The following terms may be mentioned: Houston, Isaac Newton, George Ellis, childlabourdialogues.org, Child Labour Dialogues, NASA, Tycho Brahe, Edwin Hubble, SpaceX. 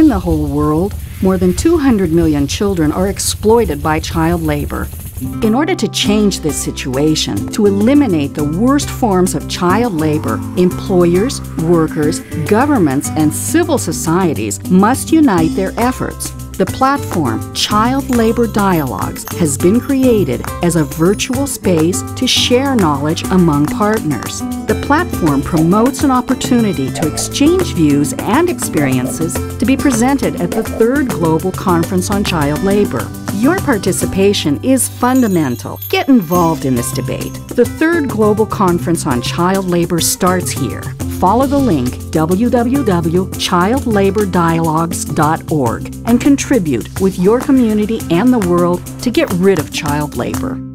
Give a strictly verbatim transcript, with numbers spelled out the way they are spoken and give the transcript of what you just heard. In the whole world, more than two hundred million children are exploited by child labor. In order to change this situation, to eliminate the worst forms of child labor, employers, workers, governments, and civil societies must unite their efforts. The platform Child Labour Dialogues has been created as a virtual space to share knowledge among partners. The platform promotes an opportunity to exchange views and experiences to be presented at the Third Global Conference on Child Labour. Your participation is fundamental. Get involved in this debate. The Third Global Conference on Child Labour starts here. Follow the link w w w dot child labour dialogues dot org and contribute with your community and the world to get rid of child labour.